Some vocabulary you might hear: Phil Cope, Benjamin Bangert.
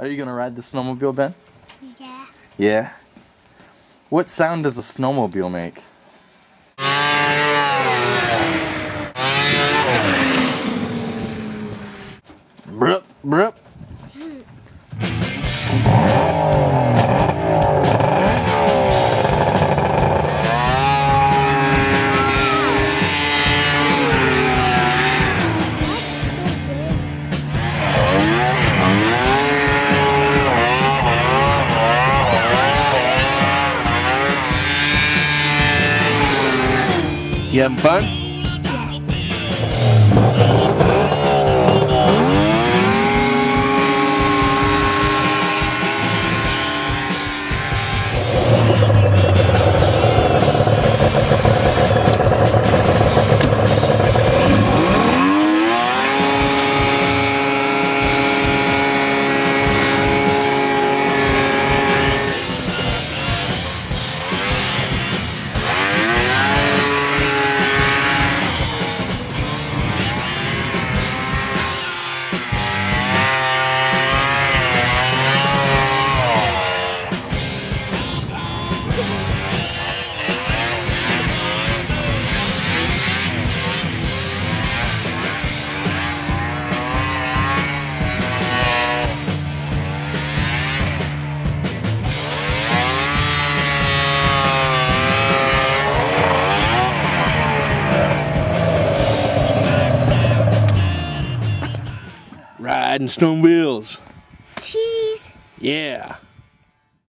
Are you going to ride the snowmobile, Ben? Yeah. Yeah? What sound does a snowmobile make? Brup, brup. You having fun? Riding snowmobiles. Cheese. Yeah.